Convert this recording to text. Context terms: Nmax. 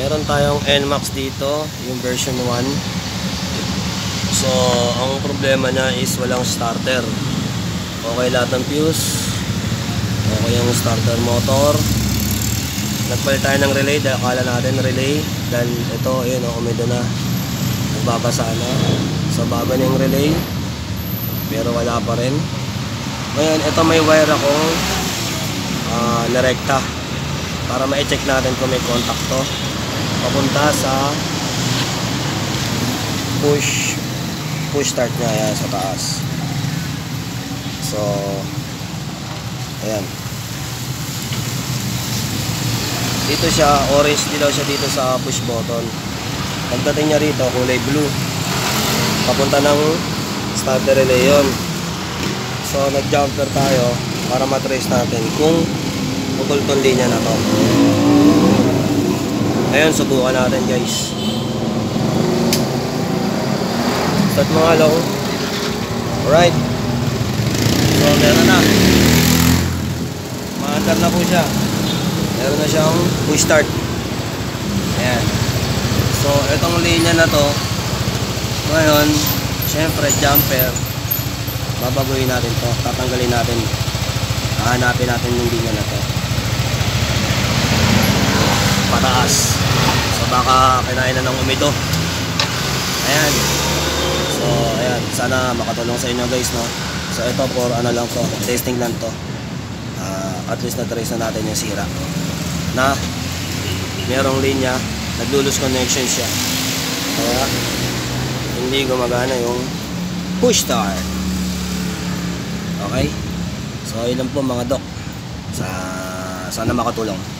Meron tayong Nmax dito, yung version 1. So, ang problema niya is walang starter. Okay lahat ng fuse. Okay yung starter motor. Nagpalit tayo ng relay dahil akala natin relay. Dahil ito, yun, umido na. Nagbabasa na. So, baba na yung relay. Pero wala pa rin. Ngayon, ito may wire akong narekta. Para ma-check natin kung may contact to. Papunta sa push start niya, ayan, sa taas. So, ayan. Dito siya, orange dilaw siya dito sa push button. Pagdating niya rito, kulay blue. Papunta ng starter relay yun. So, nag-jumper tayo para matrace natin kung putol tong linya na to. Ayun, subukan natin guys. Start mga low. Alright. So, meron na. Maandar na po siya. Meron na siyang push start. Ayan. So, itong linya na to, ngayon, syempre, jumper. Babaguhin natin to. Tatanggalin natin. Hahanapin natin yung linya na to. Pataas. So, baka kinain na ng umido. Ayan. So, ayan. Sana makatulong sa inyo guys, no? So, ito for ano lang to. Testing lang to. At least na-trace na natin yung sira na merong linya, nag-lose connection siya, kaya hindi gumagana yung push start. Okay, so yun lang po mga doc, sana makatulong.